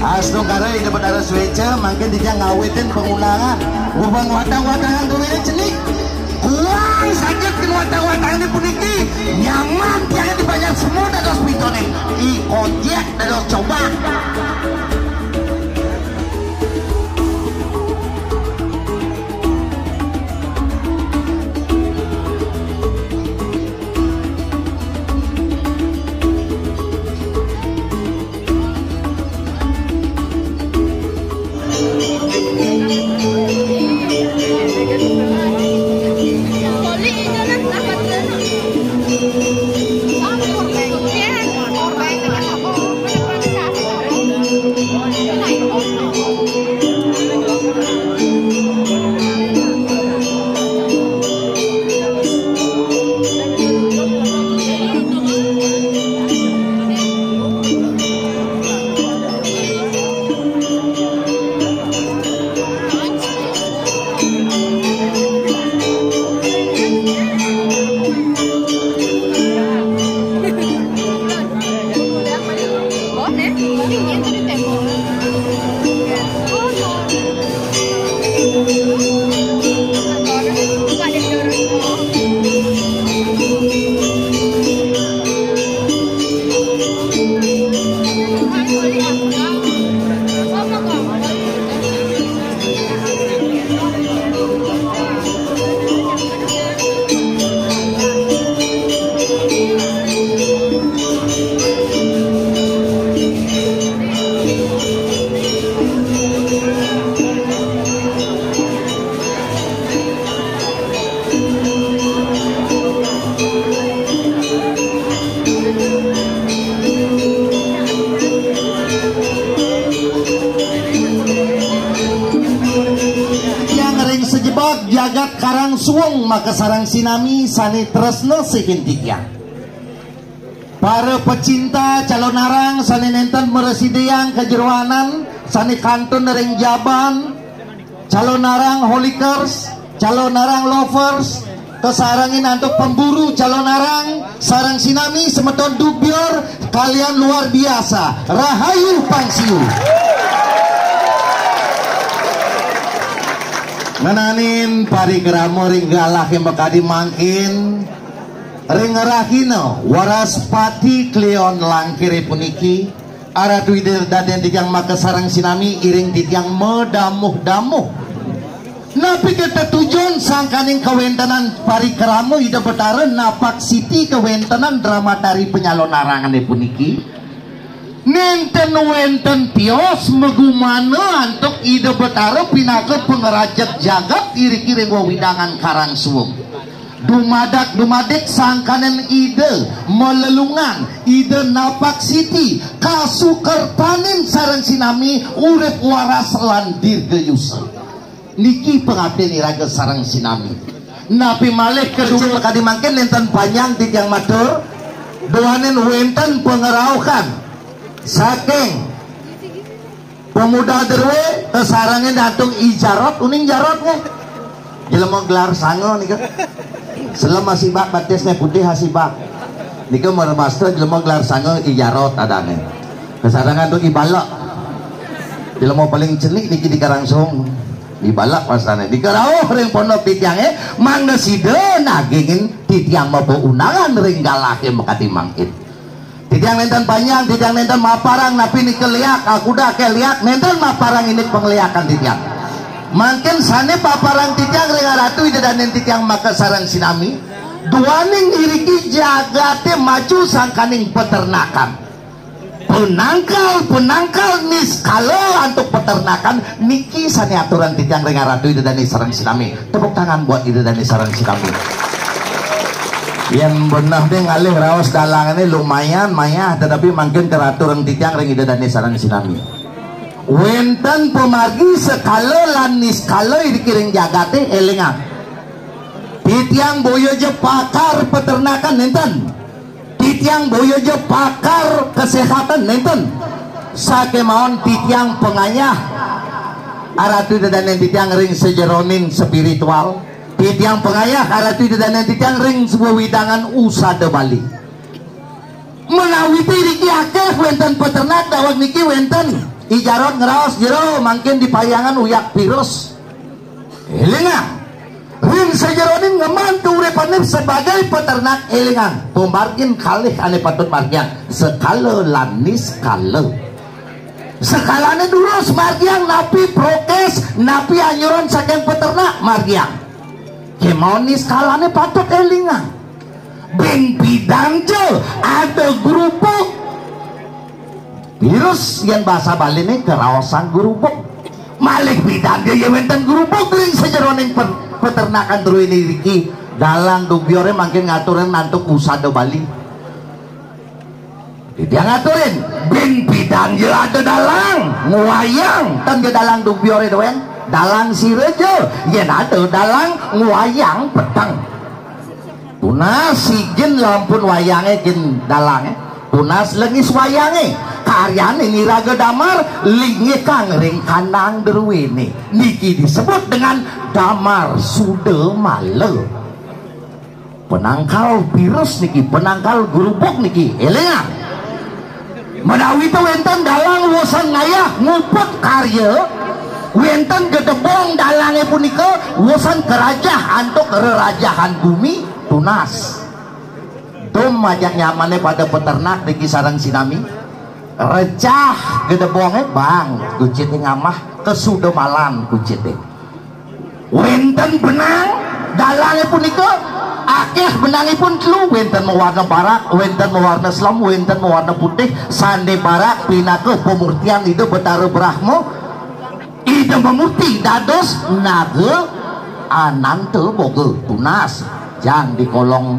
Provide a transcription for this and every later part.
Asno karai dapat arah swece, makin dia ngawetin pengulangan. Gubang watang-watangan tuh ini cenik. Kuang sakit kan watang-watangan puniki. Nyaman tiang dibanyak semua dados pitone. I kojek dados coba. Maka sarang sinami sani tresna sikintikyang para pecinta Calonarang sani nenten meresideang kejeruanan sani kantun nering jaban Calonarang holikers, Calonarang lovers kesarangin antuk pemburu Calonarang sarang sinami semeton Dugbyor kalian luar biasa. Rahayu Pang Siu nananin pari keramo ringgalah yang bekadi mangkin ringerahino waras pati kleon langkir puniki arah duidir daden tiang maka sarang sinami iring tiang medamuh-damuh napi kita tujuan sangkaning kewentanan pari keramo hidup betara napak siti kewentanan drama dari Penyalonarangan puniki nenten wenten tios megumana antuk ide betara pinaka pengerajak jagat iri-kiri wawidangan karang suwung dumadak-dumadik sangkanen ide melelungan ide napak siti kasukertanin sarang sinami urip waras landir geyusa niki pengabdian iraga sarang sinami napi malih kedua kadimangkin nenten panjang tiang matur doanen wenten pengeraukan saking pemuda derwe kesarangin datung ijarot uning jarotnya jelema gelar sango nika selama sibak batisnya putih hasibak nika meremaster jelema gelar sango ijarot adane kesarangan tuh ibalak jelema paling celik niki di karangsung dibalak pasane dikerauh ring pondok titiange mangeside nagingin titiang mabo unangan ring galake mekati mangkit tiang nenten panjang, tiang nenten maparang napi ini keliak, aku dah keliak nenten maparang ini pengliakan tiang makin sana paparang tiang ringan ratu ide dan nenten tiang maka sarang sinami duaning iriki jagate maju sangkaning peternakan penangkal niskalo untuk peternakan niki sana aturan tiang ringan ratu ide dan sarang sinami tepuk tangan buat ide dan sarang sinami yang benar deh ngalih raos dalangan ini lumayan mayah tetapi makin teratur yang titiang ring ida dani sarang sinami wenten pemagi sekalo lanis kalau dikiring jagate elingan titiang boyoje pakar peternakan nenten titiang boyoje pakar kesehatan nenten sake maon titiang penganyah aratu dan titiang ring sejeronin spiritual titiang pengayah karatu dan titiang ring sebuah widangan usada Bali menawiti riki akeh wenten peternak dawak niki wenten Ijarot ngeraos Jero mangkin di Payangan uyak virus. Elingan. Rin sejero ning ngemantu urepannya sebagai peternak elingan. Pembarkin kalih ane patut margian. Sekala lanis kala. Sekalane durus margian napi prokes napi anjuran saking peternak margian. Kemonis kalane patut elingan. Bing bidang jel ada gerubuk. Virus yang bahasa Bali ini kerawasan gerubuk. Malik bidang dia yewenten gerubuk ring sejeroning peternakan turu ini Riki Dalang Dugbyor makin ngaturin nantuk usado Bali. Dia ngaturin bin bidang jel ada dalang nguayang ten dia Dalang Dugbyor doen dalang sireje yen ada dalang nguayang petang. Tunas si jin lampun wayangnya jin dalangnya. Tunas lengis wayange karyane niraga damar lingi kang ring kanang derwene niki disebut dengan damar sude male penangkal virus niki penangkal gerubuk niki elingan menawi to wenten dalang wosan ngayah ngumpet karya wenten gedebong dalange punika wosan kerajah antuk rerajahan bumi tunas dom majak nyamane pada peternak di kisaran sinami recah gedebonge bang kucit ngamah kesudo malam kucit wenten benang dalane punika akeh benangipun telu wenten mewarna barak wenten mewarna selam wenten mewarna putih sande barak pinakeuh pemurtian itu betara brahmo itu memurti dados naga anante boga tunas jan di kolong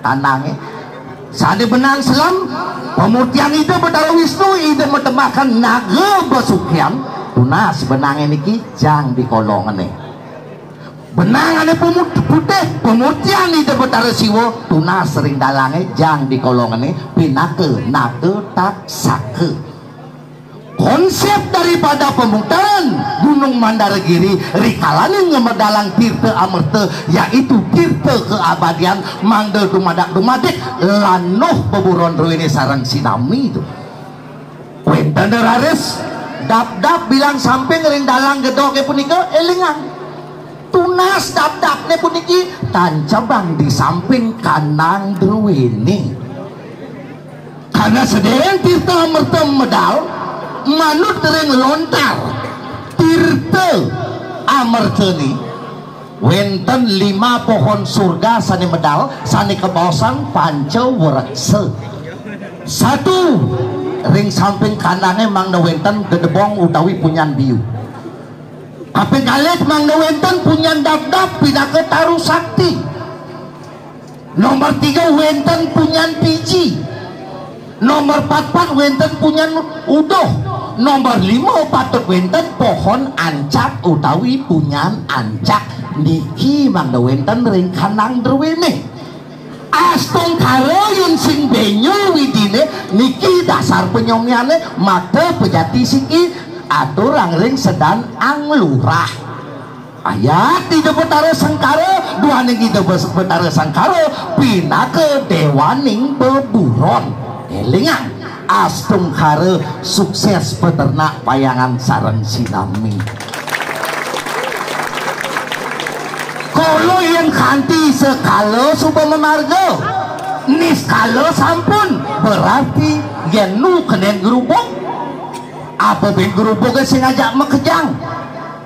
tanangnya sandi benang selam pemutian itu bedara wisnu itu metemahkan naga besukian tunas benangnya niki jang di kolongan benangnya putih pemutian itu bedara siwo tunas sering dalangnya jang di kolongan pinake naga tak sake konsep daripada pemutaran Gunung Mandalagiri rikalane ngemedalang tirta amerta yaitu tirta keabadian mandel dumadak dumadik lanuh beburon ruine sarang sinami itu wenten derares dap-dap bilang samping ring dalang gedoke punika elingan tunas dap-dapne puniki tancabang di samping kanang druwene karena sedherek tirta amerta medal manut tering lontar tirta amerteni wenten 5 pohon surga sani medal sani kebawasan pancau warakse satu ring samping kanangnya mangna wenten gedebong utawi punyan biu kaping kalih mangna wenten punyan dap-dap pinake taruh sakti nomor 3 wenten punyan piji nomor 4 wenten punyan udoh nomor 5 patut wenten pohon ancak utawi punyan ancak niki mangda wenten ring kanang druwene astung karoyun sing benyo widine niki dasar penyongiane mata pejati siki aturang ring sedan anglurah ayat tidak betara sangkara duaning tidak betara sangkara pinake dewaning beburon elingan astung kare sukses peternak Payangan sareng sinami kalau yang kanti sekalo supaya margo niskalo sampun berarti yang nu kenen gerubuk apa ben gerubuknya sing ajak mekejang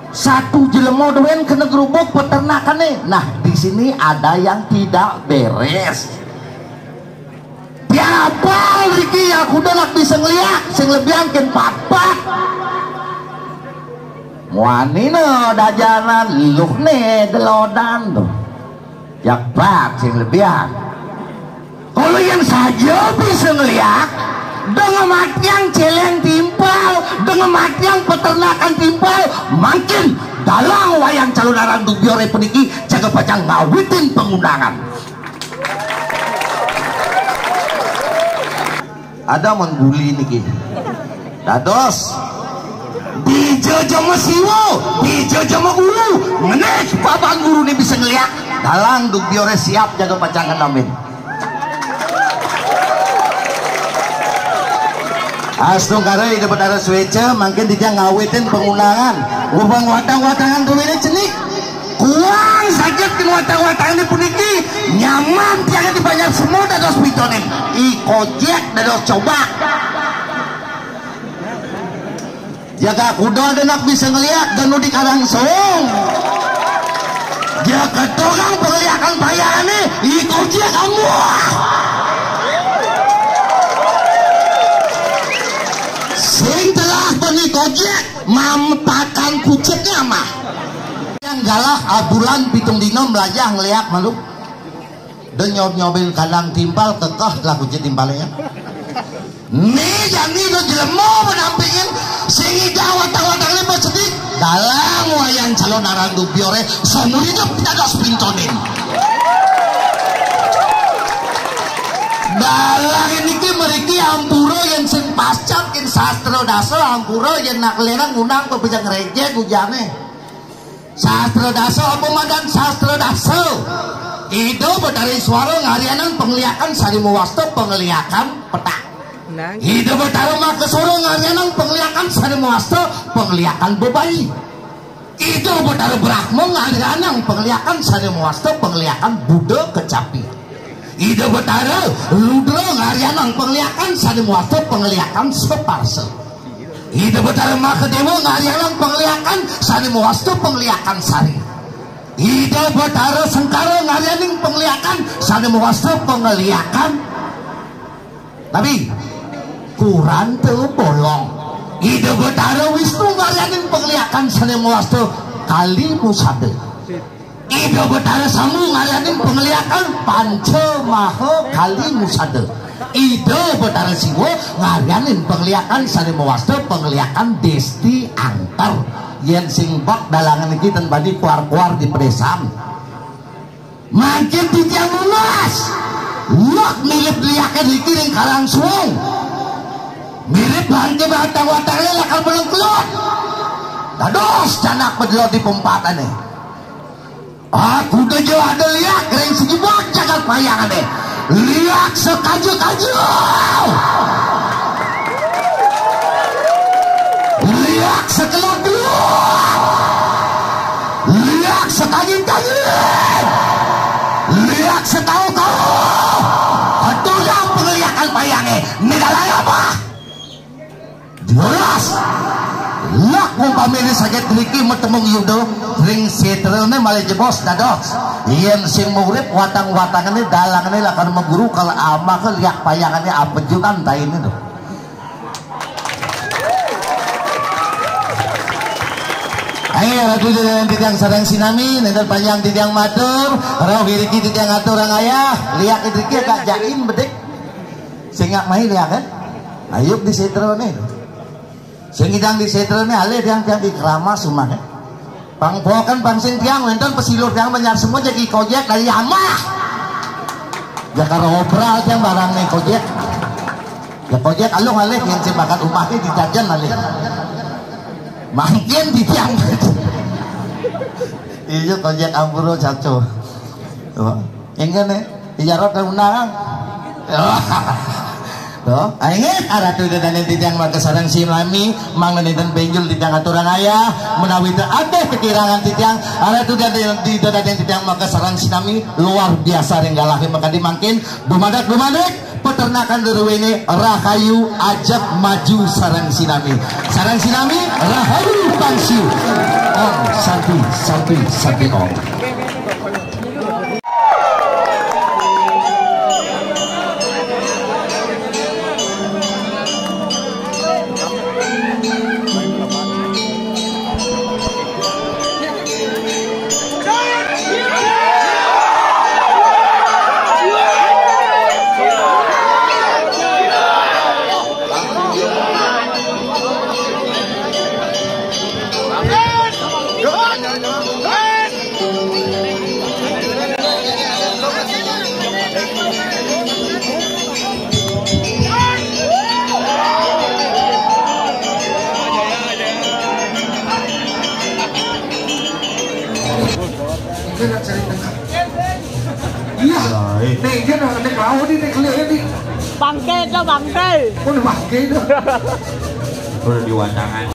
satu jelema duwen kena gerubuk peternakane nah di sini ada yang tidak beres. Ya apal Riki aku delak bisa ngeliat sing lebihan ken papat wanino dajaran luhne delodan tuh jakbat sing lebihan kalau yang saja bisa ngeliat dengan mati yang celeng timpal dengan mati yang peternakan timpal makin dalang wayang Calonarang Dugbyor peniki jaga pacang ngawitin pengundangan ada mengguli niki dados di jojomo siwo di jojomo guru menek babang guru ini bisa ngeliat Dalang Dugbyor siap jaga pacangan amin Asnung karoy dapat arah swece, makin tidak ngawetin pengulangan. Gubang watang-watangan tuh ini cenik, kuang sakit ke watang-watangan di puniki, nyaman tiangnya banyak semua dados pitonin, ikojek dados coba. Jaga kuda denak bisa ngeliat dan nudik langsung. Jaga tolong pengliakan bayangan ini, ikojek kamu. Sing telah beni kojek mampakan kuceknya mah yang galah abulan pitung dino melajah ngeliak maluk dan nyob-nyobin kadang timpal kekeh telah kucek timpalnya nih jani lo jelemo menampingin singi gawat tangwatangnya bersedik dalam wayang Calonarang Dugbyor seumur hidup dados pintonin dalang ini meriki ampuro yang sing pascat yang sastra dasar ampuro yang nak lerang ngundang pepijak rejek ujane sastra dasar apumadan sastra dasar itu dari suara ngarianan pengliakan sari muwasto pengliakan petak itu dari maka suara ngarianan pengliakan sari muwasto pengliakan bebayi itu dari brahma ngarianan pengliakan sari muwasto pengliakan buddha kecapi ide betara ludro ngarianang pengliakan sadimuato pengliakan separse ide betara makademo ngarianang pengliakan sadimuato pengliakan sari ide betara sengkaro ngarianing pengliakan sadimuato pengliakan tapi kurang teu bolong ide betara wisnu ngarianing pengliakan sadimuato kali musade ide betara samu ngarianing pengliakan panco maho kali musade ide betara siwo ngarianing pengliakan sari mawasto pengliakan desti angker yen sing bak dalangan iki ten bani kuar-kuar di pedesam makin dijang lunas lok mirip liakan iki ning karang suwung mirip bangke batang-watangnya lakal belum kelut dados canak pedlot di pempatannya. Aku udah jauh ada liak kering segi bocakan payangan deh liak sekaju-kaju liak sekeladu liak sekaju-kaju liak setau-tau aduh yang pengliakan payangnya negara apa jelas lak mumpamili sakit riki metemung yudo ring setrone malah jebos dados yen sing murid watang-watangane dalangane lakon mengguru kalau ama ke liak payangane apejukan ta ini tuh ayo lagu titiang sarang sinami neder panjang titiang matur roh riki titiang aturang ayah liak riki agak jaim bedek sing ngak mai liak kan ayuk di setrone sengidang di setrone ale tiang-tiang di kerama sumane pangpokan pangsing tiang wenton pesilur tiang banyak semua jadi kojek dari amah Jakarta obral tiang barangnya kojek ya kojek alung ale yang sebakat umahnya dijajan ale makin di tiang itu kojek ampuro caco ingin nih dijarot dan undangan toh, ingat arah tu dan tidak maka sarang silami, mangan dan penjul tidak aturan ayah, menawi ada kekirangan tidak, arah tu dan tidak maka sarang silami luar biasa renggalahi maka dimakin bumadak peternakan deruwene Rahayu ajak maju sarang silami, Rahayu Pang Siu, om satu om. Iya, nih dia udah ada kau di nih kelihatan nih. bangke itu bangke. Pun bangke itu. Perlu diwacangan.